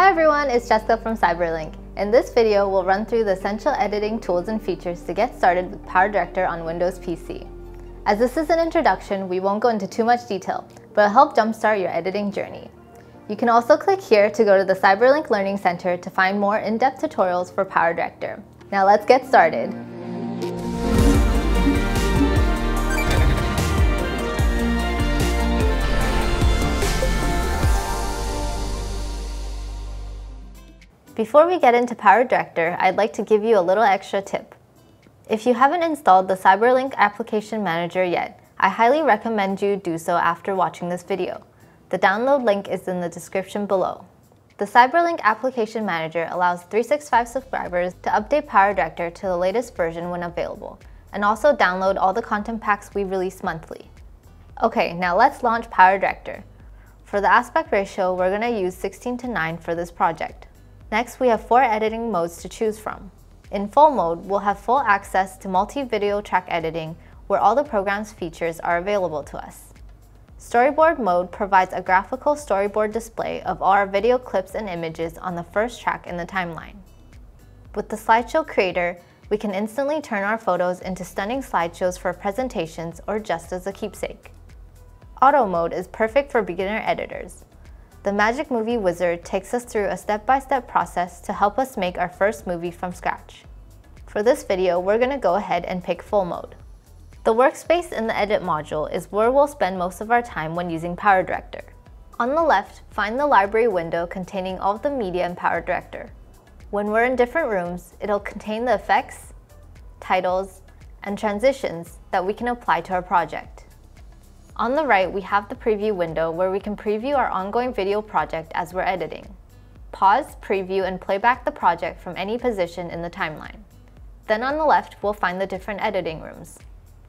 Hi everyone, it's Jessica from CyberLink. In this video, we'll run through the essential editing tools and features to get started with PowerDirector on Windows PC. As this is an introduction, we won't go into too much detail, but it'll help jumpstart your editing journey. You can also click here to go to the CyberLink Learning Center to find more in-depth tutorials for PowerDirector. Now let's get started. Before we get into PowerDirector, I'd like to give you a little extra tip. If you haven't installed the CyberLink Application Manager yet, I highly recommend you do so after watching this video. The download link is in the description below. The CyberLink Application Manager allows 365 subscribers to update PowerDirector to the latest version when available, and also download all the content packs we release monthly. Okay, now let's launch PowerDirector. For the aspect ratio, we're going to use 16:9 for this project. Next, we have 4 editing modes to choose from. In full mode, we'll have full access to multi-video track editing where all the program's features are available to us. Storyboard mode provides a graphical storyboard display of all our video clips and images on the first track in the timeline. With the slideshow creator, we can instantly turn our photos into stunning slideshows for presentations or just as a keepsake. Auto mode is perfect for beginner editors. The Magic Movie Wizard takes us through a step-by-step process to help us make our first movie from scratch. For this video, we're going to go ahead and pick full mode. The workspace in the edit module is where we'll spend most of our time when using PowerDirector. On the left, find the library window containing all of the media in PowerDirector. When we're in different rooms, it'll contain the effects, titles, and transitions that we can apply to our project. On the right, we have the preview window where we can preview our ongoing video project as we're editing. Pause, preview, and playback the project from any position in the timeline. Then on the left, we'll find the different editing rooms.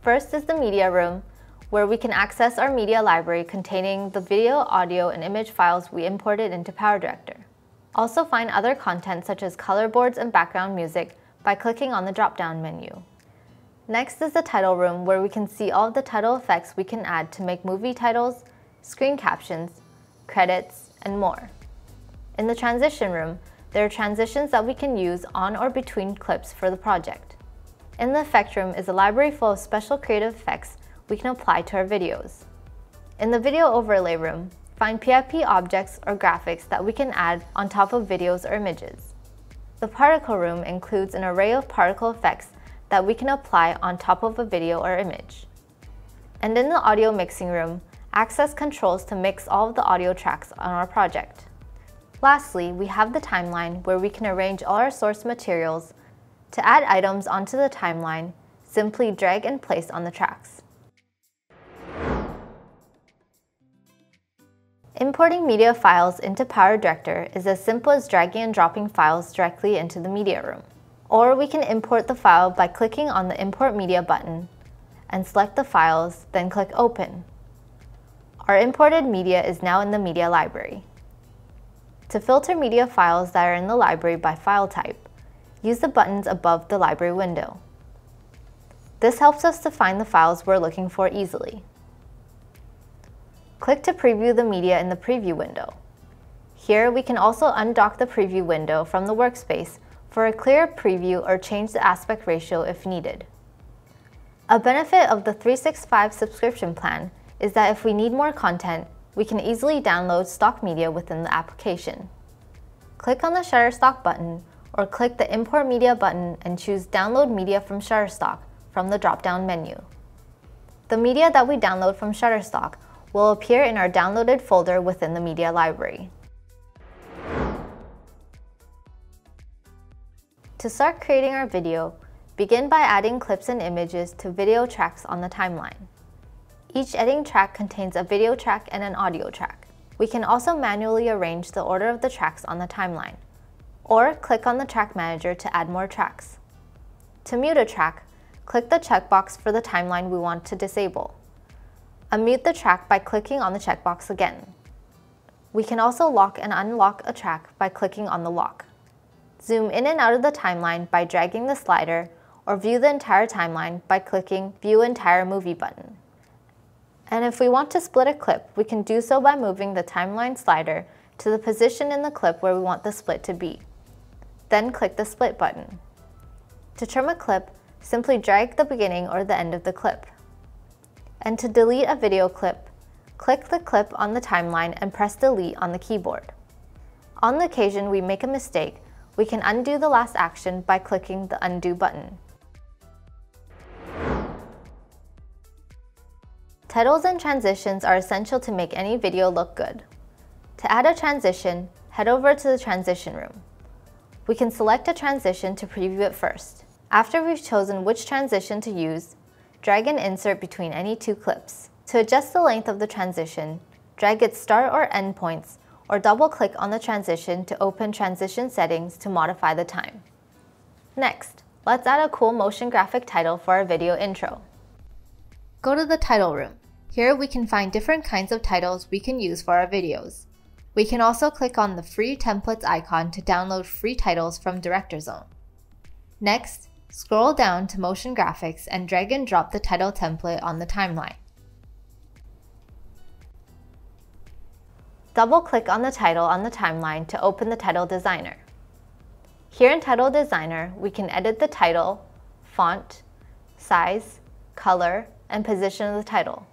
First is the media room, where we can access our media library containing the video, audio, and image files we imported into PowerDirector. Also find other content such as color boards and background music by clicking on the drop-down menu. Next is the title room where we can see all of the title effects we can add to make movie titles, screen captions, credits, and more. In the transition room, there are transitions that we can use on or between clips for the project. In the effect room is a library full of special creative effects we can apply to our videos. In the video overlay room, find PIP objects or graphics that we can add on top of videos or images. The particle room includes an array of particle effects that we can apply on top of a video or image. And in the audio mixing room, access controls to mix all of the audio tracks on our project. Lastly, we have the timeline where we can arrange all our source materials. To add items onto the timeline, simply drag and place on the tracks. Importing media files into PowerDirector is as simple as dragging and dropping files directly into the media room. Or we can import the file by clicking on the Import Media button and select the files, then click Open. Our imported media is now in the media library. To filter media files that are in the library by file type, use the buttons above the library window. This helps us to find the files we're looking for easily. Click to preview the media in the preview window. Here we can also undock the preview window from the workspace for a clear preview or change the aspect ratio if needed. A benefit of the 365 subscription plan is that if we need more content, we can easily download stock media within the application. Click on the Shutterstock button or click the Import Media button and choose Download Media from Shutterstock from the drop-down menu. The media that we download from Shutterstock will appear in our downloaded folder within the media library. To start creating our video, begin by adding clips and images to video tracks on the timeline. Each editing track contains a video track and an audio track. We can also manually arrange the order of the tracks on the timeline, or click on the track manager to add more tracks. To mute a track, click the checkbox for the timeline we want to disable. Unmute the track by clicking on the checkbox again. We can also lock and unlock a track by clicking on the lock. Zoom in and out of the timeline by dragging the slider, or view the entire timeline by clicking View Entire Movie button. And if we want to split a clip, we can do so by moving the timeline slider to the position in the clip where we want the split to be. Then click the split button. To trim a clip, simply drag the beginning or the end of the clip. And to delete a video clip, click the clip on the timeline and press delete on the keyboard. On the occasion we make a mistake, we can undo the last action by clicking the undo button. Titles and transitions are essential to make any video look good. To add a transition, head over to the transition room. We can select a transition to preview it first. After we've chosen which transition to use, drag and insert between any two clips. To adjust the length of the transition, drag its start or end points, or double-click on the transition to open transition settings to modify the time. Next, let's add a cool motion graphic title for our video intro. Go to the title room. Here we can find different kinds of titles we can use for our videos. We can also click on the free templates icon to download free titles from DirectorZone. Next, scroll down to motion graphics and drag and drop the title template on the timeline. Double-click on the title on the timeline to open the title designer. Here in title designer, we can edit the title, font, size, color, and position of the title.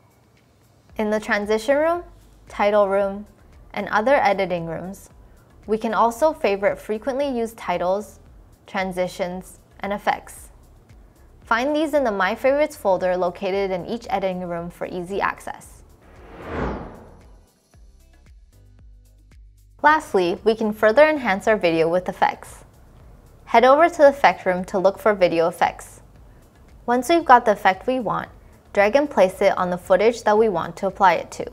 In the transition room, title room, and other editing rooms, we can also favorite frequently used titles, transitions, and effects. Find these in the My Favorites folder located in each editing room for easy access. Lastly, we can further enhance our video with effects. Head over to the effect room to look for video effects. Once we've got the effect we want, drag and place it on the footage that we want to apply it to.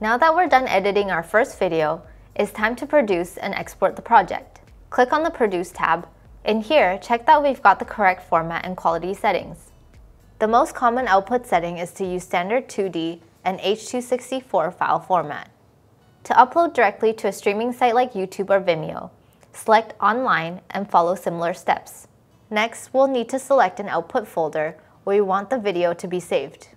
Now that we're done editing our first video, it's time to produce and export the project. Click on the Produce tab, and here, check that we've got the correct format and quality settings. The most common output setting is to use standard 2D and H.264 file format. To upload directly to a streaming site like YouTube or Vimeo, select Online and follow similar steps. Next, we'll need to select an output folder where you want the video to be saved.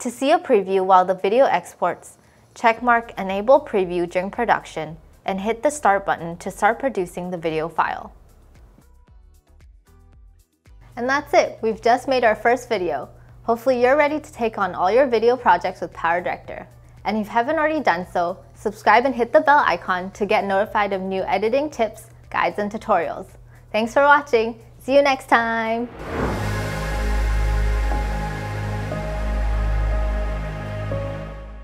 To see a preview while the video exports, checkmark Enable Preview during production and hit the Start button to start producing the video file. And that's it, we've just made our first video. Hopefully you're ready to take on all your video projects with PowerDirector. And if you haven't already done so, subscribe and hit the bell icon to get notified of new editing tips, guides, and tutorials. Thanks for watching, see you next time!